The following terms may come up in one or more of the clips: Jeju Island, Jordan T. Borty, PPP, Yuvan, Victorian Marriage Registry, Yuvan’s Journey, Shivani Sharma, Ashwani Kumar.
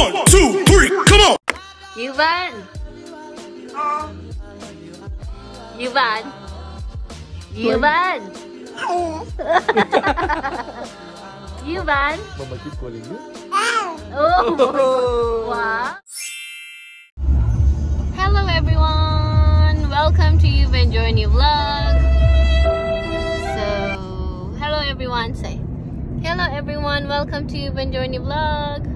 1, 2, 3, come on! Yuvan! Yuvan! Yuvan! Yuvan! Mama keep calling you. Oh my God. Hello everyone! Welcome to Yuvan's Journey vlog. So, hello everyone, say. Hello everyone, welcome to Yuvan's Journey vlog.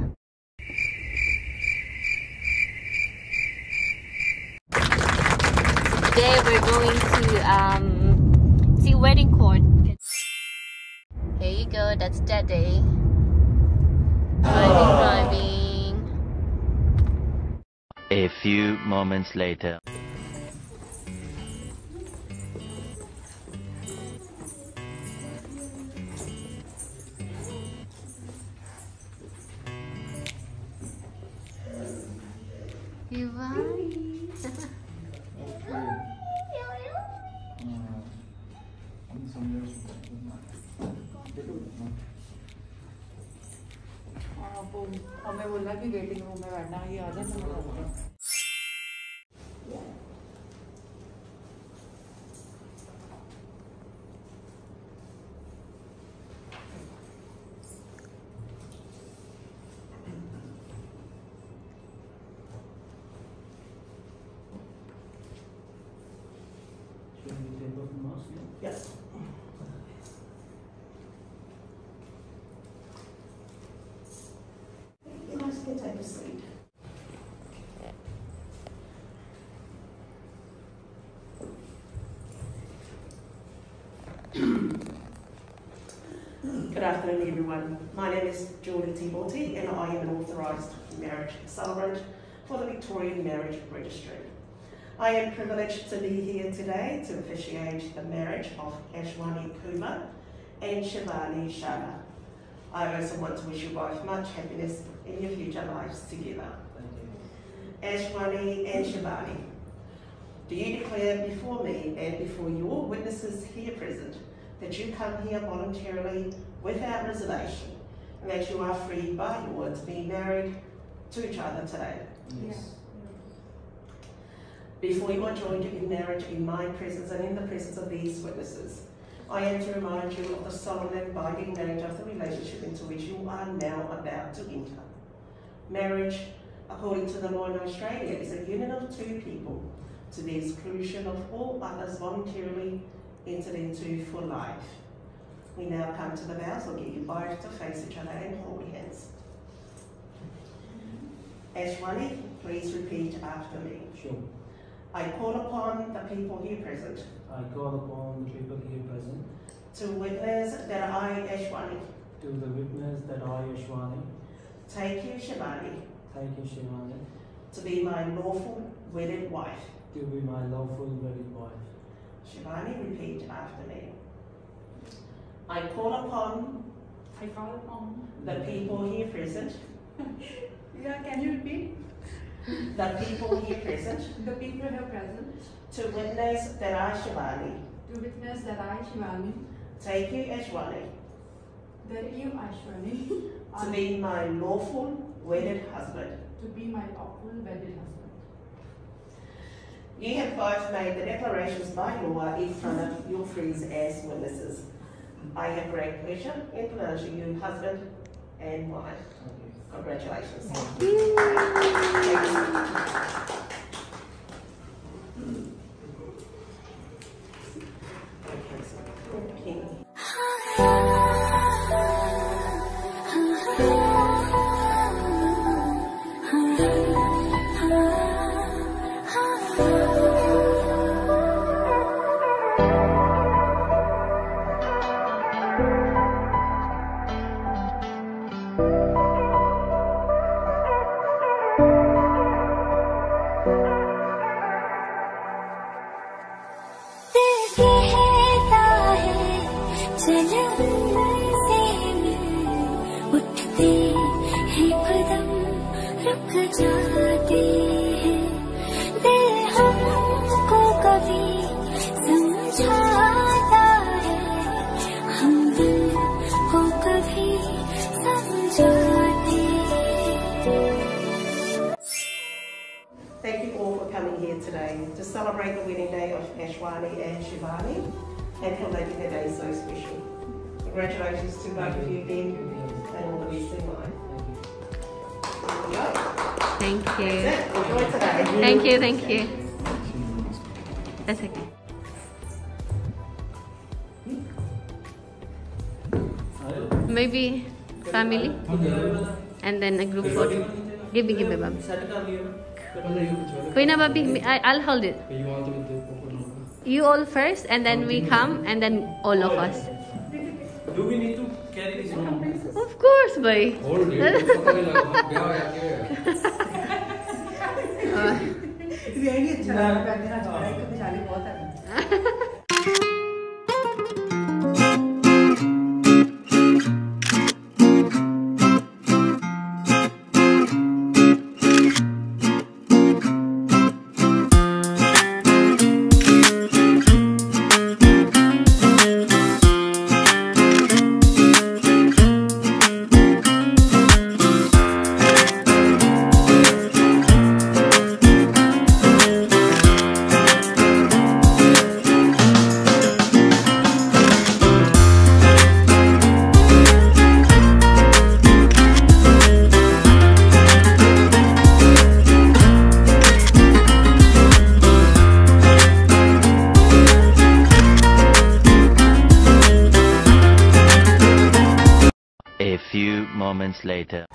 Today we're going to see wedding court. Here you go, that's Daddy. Driving. A few moments later. Yes. You must get out of sight. Good afternoon, everyone. My name is Jordan T. Borty, and I am an authorised marriage celebrant for the Victorian Marriage Registry. I am privileged to be here today to officiate the marriage of Ashwani Kumar and Shivani Sharma. I also want to wish you both much happiness in your future lives together. Ashwani and Shivani, do you declare before me and before your witnesses here present that you come here voluntarily without reservation and that you are free by law to be married to each other today? Yes. Before you are joined in marriage in my presence and in the presence of these witnesses, I am to remind you of the solemn and binding nature of the relationship into which you are now about to enter. Marriage, according to the law in Australia, is a union of two people to the exclusion of all others voluntarily entered into for life. We now come to the vows. I'll get you both to face each other and hold hands. Ashwani, please repeat after me. Sure. I call upon the people here present. I call upon the people here present. To witness that I, Ashwani. To the witness that I, Ashwani. Take you, Shivani. Take you, Shivani. To be my lawful wedded wife. To be my lawful wedded wife. Shivani, repeat after me. I call upon. I call upon. The people here present. Yeah, can you repeat? The people here present. The people here present. To witness that I, Shivani. To witness that I, Shivani. Take you, Ashwani. That you, Ashwani. To be my lawful wedded husband. To be my lawful wedded husband. You have both made the declarations by law in front of your friends as witnesses. I have great pleasure in pronouncing you husband and wife. Congratulations. Thank you. Thank you. here today to celebrate the wedding day of Ashwani and Shivani and for making the day so special. Congratulations to both of you again and all the best in life. Thank you. That's it. Enjoy today. Thank you, thank you. That's okay. Maybe family and then a group photo. Give me, Babi. Wait, no, Babi, I'll hold it. You all first and then we come and then all of us. Do we need to carry this home? Of course, boy. Hold it. Moments later.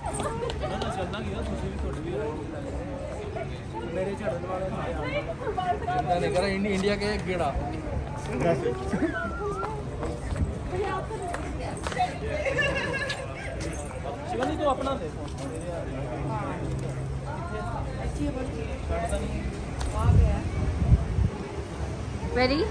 Ready?